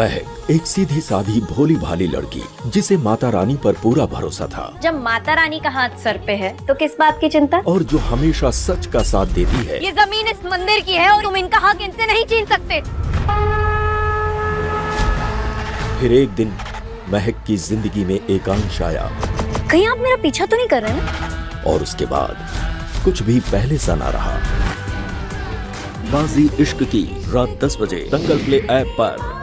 महक एक सीधी साधी भोली भाली लड़की जिसे माता रानी पर पूरा भरोसा था। जब माता रानी का हाथ सर पे है तो किस बात की चिंता, और जो हमेशा सच का साथ देती है। ये जमीन इस मंदिर की है और तुम इनका हक इनसे नहीं छीन सकते। फिर एक दिन महक की जिंदगी में एकांश आया। कहीं आप मेरा पीछा तो नहीं कर रहे ना? और उसके बाद कुछ भी पहले सा ना रहा। बाजी इश्क की रात 10 बजे दंगल प्ले ऐप पर।